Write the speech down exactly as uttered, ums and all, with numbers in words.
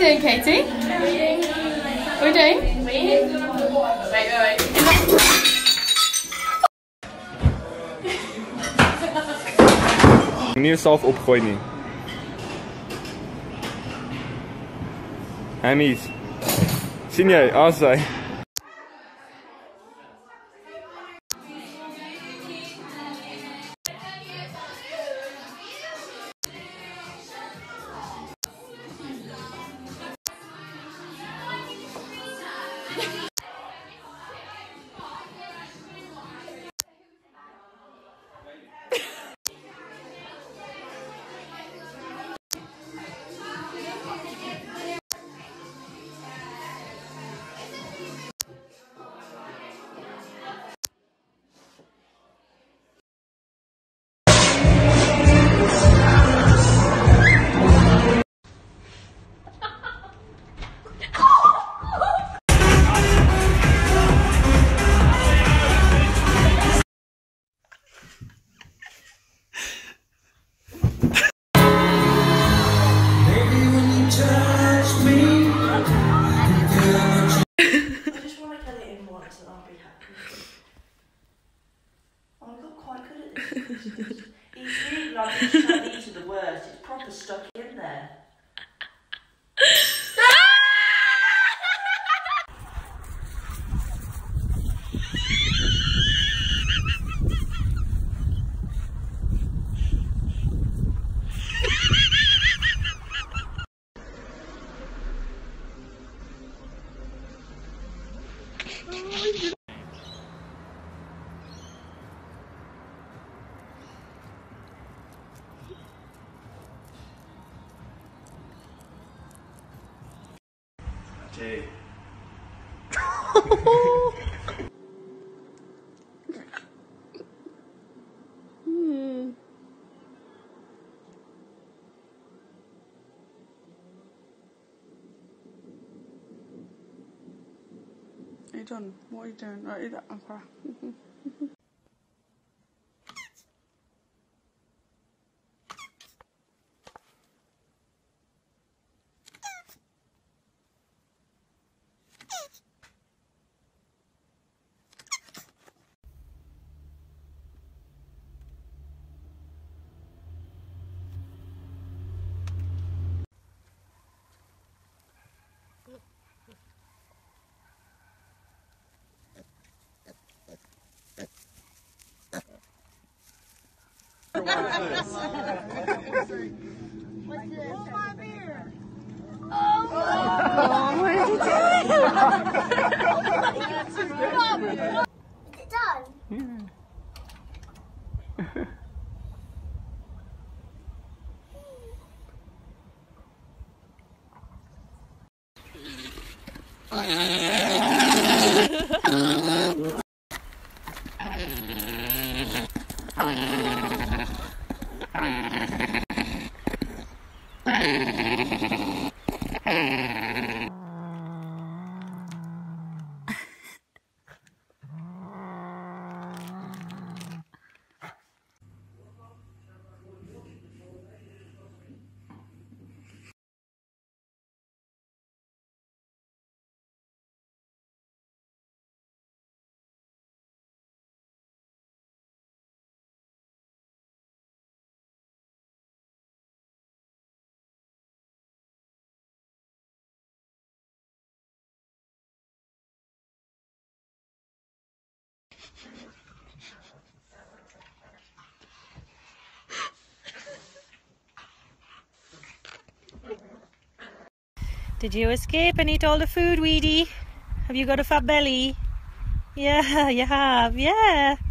you doing, Katie? What are you doing? Wait, wait, wait. Niet zelf opgooien niet. Hij niet. Zie jij, als zij. It's really like it's Chinese to the worst. It's proper stuck in there. Jay. hmm. Hey John, what are you doing? Right, eat that emperor. What's this? Hold my beer. Oh, oh what did you do? Is it done? Yeah. Did you escape and eat all the food, Weedy? Have you got a fat belly? Yeah, you have, yeah.